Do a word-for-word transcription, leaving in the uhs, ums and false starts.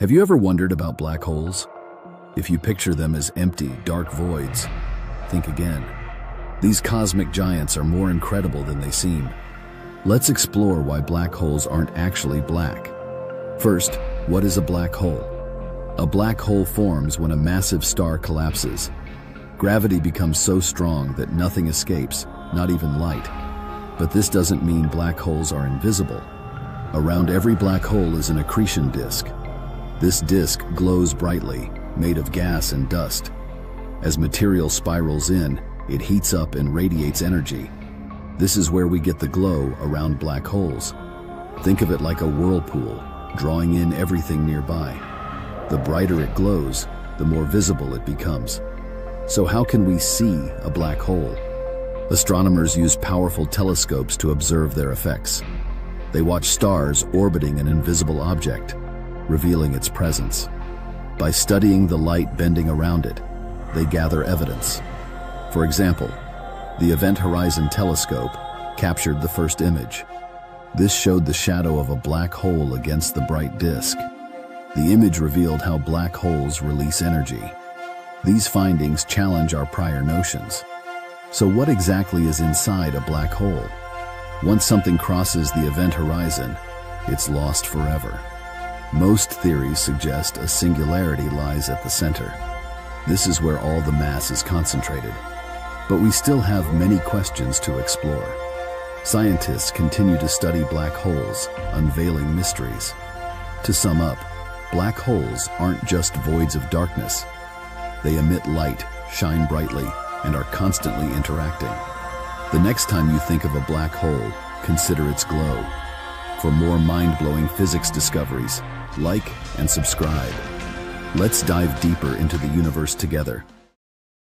Have you ever wondered about black holes? If you picture them as empty, dark voids, think again. These cosmic giants are more incredible than they seem. Let's explore why black holes aren't actually black. First, what is a black hole? A black hole forms when a massive star collapses. Gravity becomes so strong that nothing escapes, not even light. But this doesn't mean black holes are invisible. Around every black hole is an accretion disk. This disk glows brightly, made of gas and dust. As material spirals in, it heats up and radiates energy. This is where we get the glow around black holes. Think of it like a whirlpool, drawing in everything nearby. The brighter it glows, the more visible it becomes. So how can we see a black hole? Astronomers use powerful telescopes to observe their effects. They watch stars orbiting an invisible object, revealing its presence. By studying the light bending around it, they gather evidence. For example, the Event Horizon Telescope captured the first image. This showed the shadow of a black hole against the bright disk. The image revealed how black holes release energy. These findings challenge our prior notions. So what exactly is inside a black hole? Once something crosses the event horizon, it's lost forever. Most theories suggest a singularity lies at the center. This is where all the mass is concentrated. But we still have many questions to explore. Scientists continue to study black holes, unveiling mysteries. To sum up, black holes aren't just voids of darkness. They emit light, shine brightly, and are constantly interacting. The next time you think of a black hole, consider its glow. For more mind-blowing physics discoveries, like and subscribe. Let's dive deeper into the universe together.